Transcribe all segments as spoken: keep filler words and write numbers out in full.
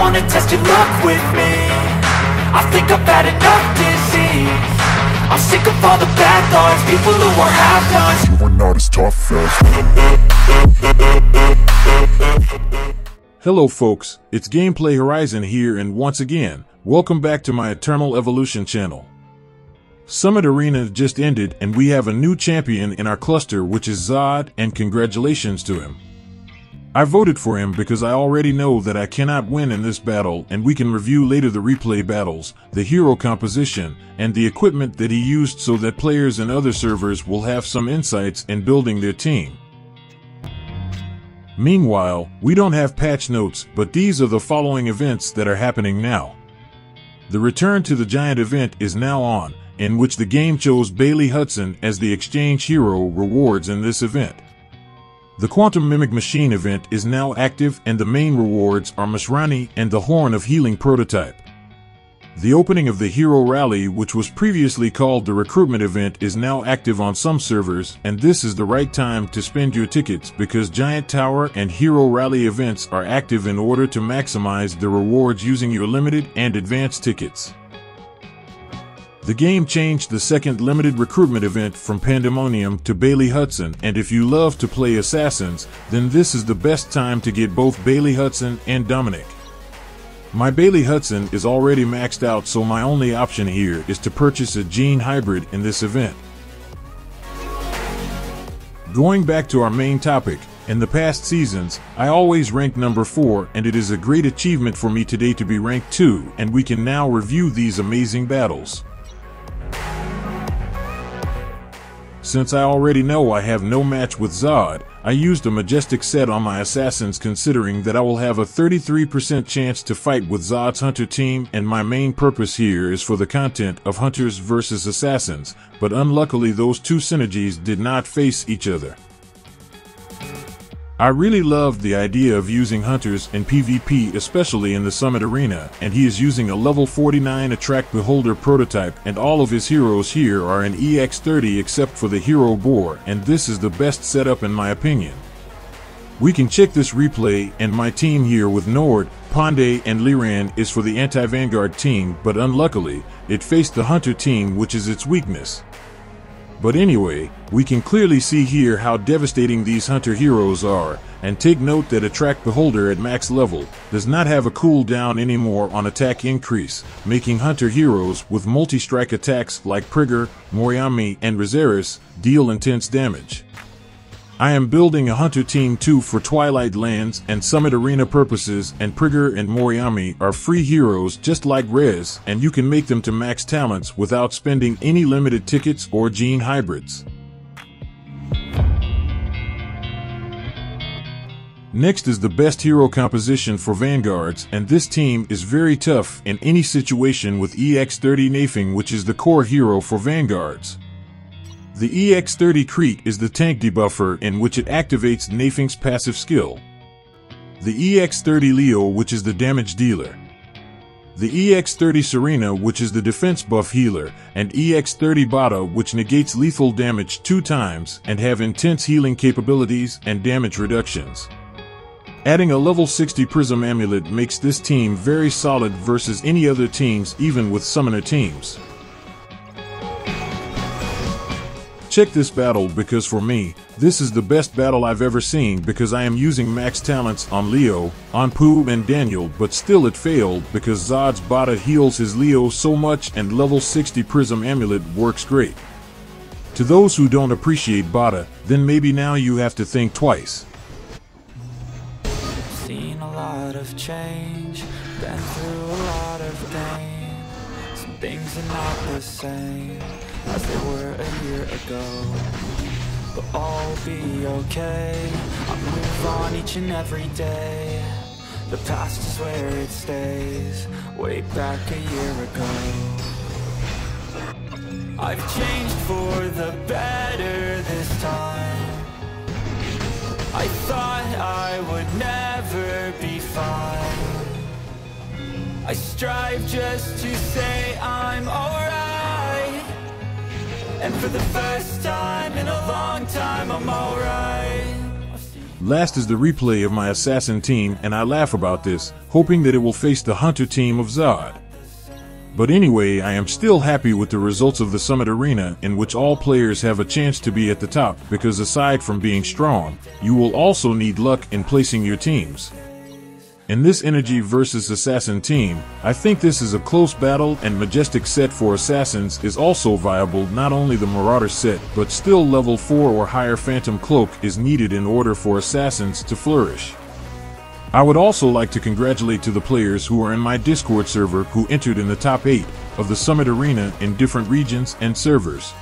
wanna test your luck with me. I think I've had enough disease. I'm sick of all the bad thoughts, people who are half nuts. You are not as tough as... Hello folks, it's Gameplay Horizon here, and once again, welcome back to my Eternal Evolution channel. Summit Arena just ended and we have a new champion in our cluster, which is Zodd, and congratulations to him. I voted for him because I already know that I cannot win in this battle, and we can review later the replay battles, the hero composition, and the equipment that he used so that players and other servers will have some insights in building their team. Meanwhile, we don't have patch notes, but these are the following events that are happening now. The Return to the Giant event is now on, in which the game chose Bailey Hudson as the exchange hero rewards in this event. The Quantum Mimic Machine event is now active, and the main rewards are Masrani and the Horn of Healing Prototype. The opening of the Hero Rally, which was previously called the Recruitment event, is now active on some servers, and this is the right time to spend your tickets because Giant Tower and Hero Rally events are active in order to maximize the rewards using your limited and advanced tickets. The game changed the second limited recruitment event from Pandemonium to Bailey Hudson, and if you love to play assassins, then this is the best time to get both Bailey Hudson and Dominic. My Bailey Hudson is already maxed out, so my only option here is to purchase a Gene hybrid in this event. Going back to our main topic, in the past seasons, I always ranked number four, and it is a great achievement for me today to be ranked two, and we can now review these amazing battles. Since I already know I have no match with Zodd, I used a Majestic Set on my assassins, considering that I will have a thirty-three percent chance to fight with Zodd's hunter team, and my main purpose here is for the content of hunters versus assassins, but unluckily those two synergies did not face each other. I really loved the idea of using hunters in PvP, especially in the Summit Arena, and he is using a level forty-nine Attract Beholder Prototype, and all of his heroes here are an E X thirty except for the hero Boar, and this is the best setup in my opinion. We can check this replay, and my team here with Nord, Pandey and Liran is for the anti-vanguard team, but unluckily, it faced the hunter team, which is its weakness. But anyway, we can clearly see here how devastating these hunter heroes are, and take note that Attract Beholder at max level does not have a cooldown anymore on attack increase, making hunter heroes with multi-strike attacks like Prigger, Moriami, and Rez deal intense damage. I am building a hunter team too for Twilight Lands and Summit Arena purposes, and Prigger and Moriami are free heroes just like Rez, and you can make them to max talents without spending any limited tickets or gene hybrids. Next is the best hero composition for vanguards, and this team is very tough in any situation with E X thirty Nafing, which is the core hero for vanguards. The E X thirty Creek is the tank debuffer, in which it activates Nafing's passive skill. The E X thirty Leo, which is the damage dealer. The E X thirty Serena, which is the defense buff healer, and E X thirty Bata, which negates lethal damage two times and have intense healing capabilities and damage reductions. Adding a level sixty Prism Amulet makes this team very solid versus any other teams, even with summoner teams. Check this battle, because for me, this is the best battle I've ever seen, because I am using max talents on Leo, on Pooh and Daniel, but still it failed because Zodd's Bata heals his Leo so much, and level sixty Prism Amulet works great. To those who don't appreciate Bata, then maybe now you have to think twice. Seen a lot of change, been through a lot of pain. Some things are not the same as they were a year ago, but all will be okay. I move on each and every day. The past is where it stays, way back a year ago. I've changed for the better this time. I thought I would never be fine. I strive just to say I'm alright. And for the first time in a long time, I'm alright. Last is the replay of my assassin team, and I laugh about this, hoping that it will face the hunter team of Zodd. But anyway, I am still happy with the results of the Summit Arena, in which all players have a chance to be at the top, because aside from being strong, you will also need luck in placing your teams. In this energy versus assassin team, I think this is a close battle, and Majestic Set for assassins is also viable. Not only the Marauder set, but still level four or higher Phantom Cloak is needed in order for assassins to flourish. I would also like to congratulate to the players who are in my Discord server who entered in the top eight of the Summit Arena in different regions and servers.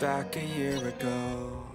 Back a year ago.